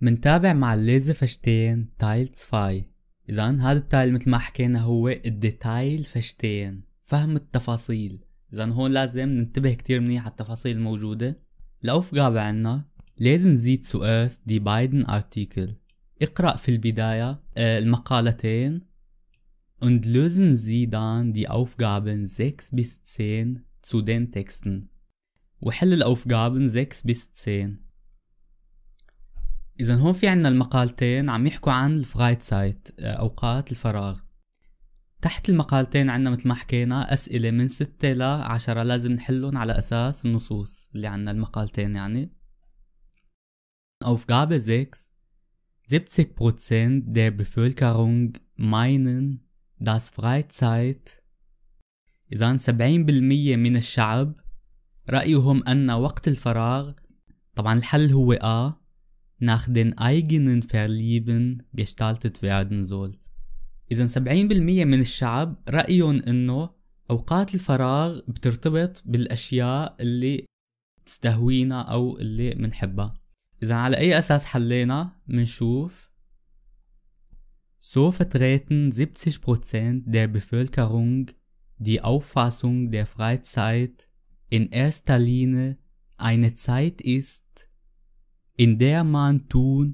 منتابع مع الليزر فشتين تايل فاي. اذا هذا التايل مثل ما حكينا هو الديتايل فشتين، فهم التفاصيل. اذا هون لازم ننتبه كتير منيح على التفاصيل الموجودة. لأوف قابع عنا لازم نزيد سؤال دي بايدن ارتيكل. اقرأ في البداية المقالتين und lösen Sie dann die Aufgaben 6 bis 10 zu den Texten. وحل الأوفقابن 6 bis 10. إذا هون في عنا المقالتين عم يحكوا عن الفرايتسايت أوقات الفراغ. تحت المقالتين عنا مثل ما حكينا أسئلة من 6 ل 10 لازم نحلهم على أساس النصوص اللي عنا المقالتين يعني. Aufgabe 6: 70% der Bevölkerung meinen, das Freizeit. إذا 70% من الشعب رأيهم أن وقت الفراغ، طبعا الحل هو nach den eigenen Verlieben gestaltet werden soll. إذا 70% من الشعب رأيهم أنه أوقات الفراغ بترتبط بالأشياء اللي تستهوينا أو اللي منحبها. إذا على أي أساس حلينا منشوف So vertreten 70% der Bevölkerung die Auffassung der Freizeit in erster Linie eine Zeit ist, in der man tun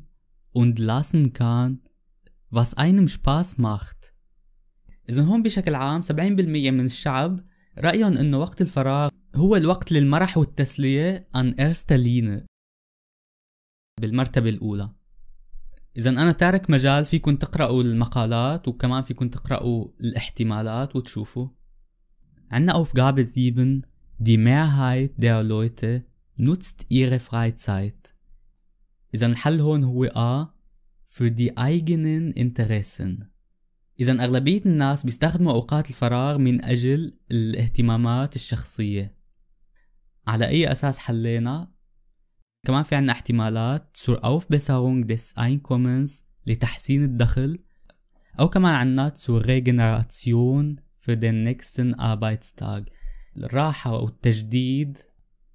und lassen kann, was einem Spaß macht. إذا هون بشكل عام 70% من الشعب رأيهم إنه وقت الفراغ هو الوقت للمرح والتسلية an erster Linie بالمرتبة الأولى. إذا أنا تارك مجال فيكن تقرأوا المقالات وكمان فيكن تقرأوا الاحتمالات وتشوفوا. عنا Aufgabe 7: Die Mehrheit der Leute nutzt ihre Freizeit. إذا الحل هون هو für die eigenen Interessen. إذا أغلبية الناس بيستخدموا أوقات الفراغ من أجل الاهتمامات الشخصية. على أي أساس حلينا؟ كمان في عنا احتمالات zur Aufbesserung des Einkommens لتحسين الدخل، أو كمان عنا zur Regeneration für den nächsten Arbeitstag الراحة والتجديد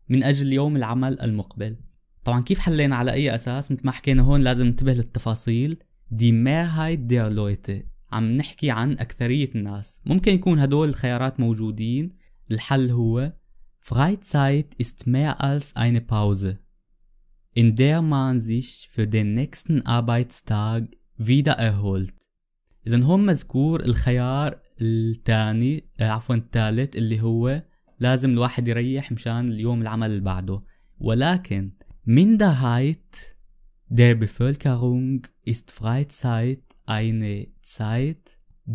من أجل يوم العمل المقبل. طبعا كيف حلينا على أي أساس؟ مثل ما حكينا هون لازم ننتبه للتفاصيل. Die Mehrheit der Leute عم نحكي عن أكثرية الناس، ممكن يكون هدول الخيارات موجودين. الحل هو Freizeit ist mehr als eine Pause, in der man sich für den nächsten Arbeitstag wieder erholt. إذا هون مذكور الخيار الثاني الثالث اللي هو لازم الواحد يريح مشان اليوم العمل اللي بعده، ولكن Minderheit der Bevölkerung ist Freizeit eine Zeit,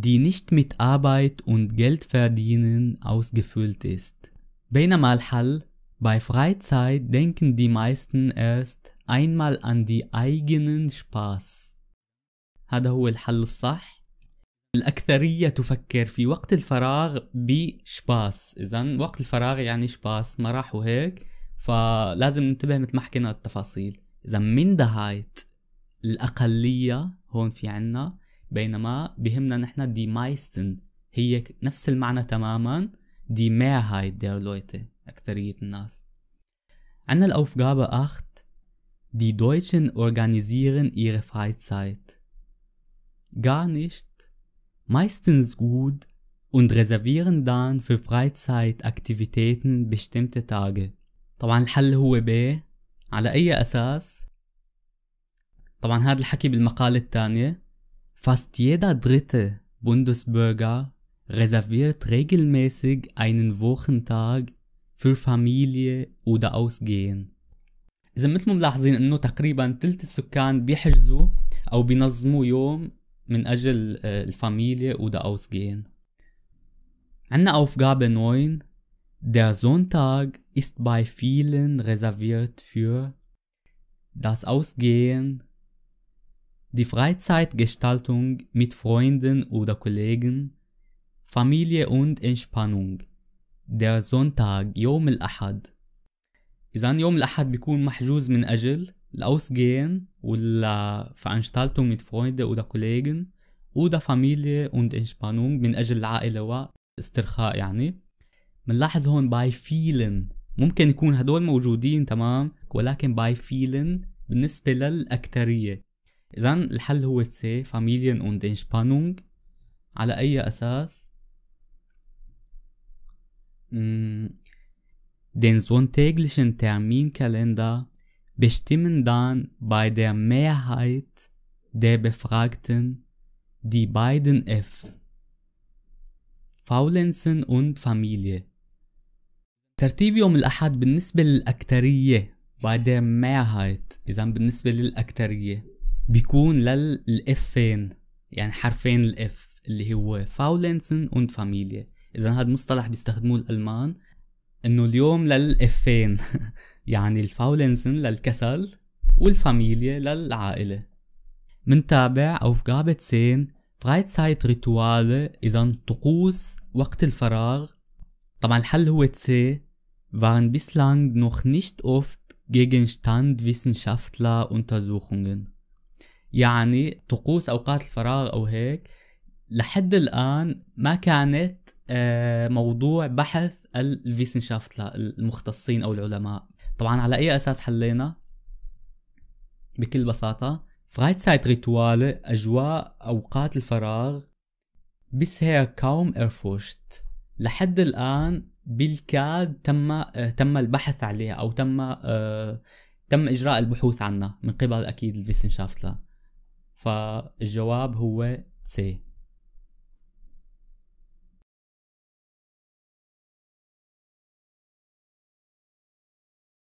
die nicht mit Arbeit und Geldverdienen ausgefüllt ist. بينما الحل bei Freizeit denken die meisten erst einmal an die eigenen Spaß. هذا هو الحل الصح. الأكثرية تفكر في وقت الفراغ بشباس، إذا وقت الفراغ يعني شباس مراح وهيك، فلازم ننتبه مثل ما حكينا التفاصيل. إذا من دهايت الأقلية هون في عنا، بينما بهمنا نحن دي مايستن هي نفس المعنى تماما، دي ماهايت دير لويته أكثرية الناس. عنا الأوفقابة 8: Die Deutschen organisieren ihre Freizeit gar nicht, meistens gut und reservieren dann für Freizeitaktivitäten bestimmte Tage. طبعا الحل هو ب على أي أساس؟ طبعا هذا الحكي بالمقالة الثانية. Fast jeder dritte Bundesbürger reserviert regelmäßig einen Wochentag für Familie oder Ausgehen. إذا مثل ما ملاحظين إنه تقريبا تلت السكان بيحجزوا أو بينظموا يوم من أجل الفاميليا ودا أوسجين. عنا Aufgabe 9: Der Sonntag ist bei vielen reserviert für das Ausgehen, die Freizeitgestaltung mit Freunden oder Kollegen, Familie und Entspannung. Der Sonntag يوم الأحد. إذا يوم الأحد بيكون محجوز من أجل الأوسجين ولا فانشتالتون mit Freunde oder Kollegen oder Familie und Entspannung من أجل العائلة واسترخاء يعني. منلاحظ هون by vielen ممكن يكون هدول موجودين تمام، ولكن by vielen بالنسبة للأكترية. إذا الحل هو C Familien- und Entspannung. على أي أساس؟ Den sonntäglichen Terminkalender bestimmen dann bei der Mehrheit der Befragten die beiden F, Faulenzen und Familie. ترتيب يوم الأحد بالنسبة للأكترية by the mehrheit. إذا بالنسبة للأكترية بيكون للإفين، يعني حرفين الإف اللي هو Faulenzen und Familie. إذا هذا مصطلح بيستخدموه الألمان، إنه اليوم للإفين يعني الفاولنسن للكسل والفاميليا للعائلة. منتابع Aufgabe 10 Freizeitrituale، إذا طقوس وقت الفراغ. طبعا الحل هو C waren bislang noch nicht oft Gegenstand wissenschaftler Untersuchungen. يعني طقوس أوقات الفراغ أو هيك لحد الآن ما كانت موضوع بحث الفيسنشافتلا المختصين أو العلماء. طبعا على أي أساس حلينا؟ بكل بساطة Freizeit Rituale أجواء أوقات الفراغ bisher kaum erforscht، لحد الآن بالكاد تم البحث عليها أو تم إجراء البحوث عنها من قبل أكيد الفيسنشافتلا. فالجواب هو C.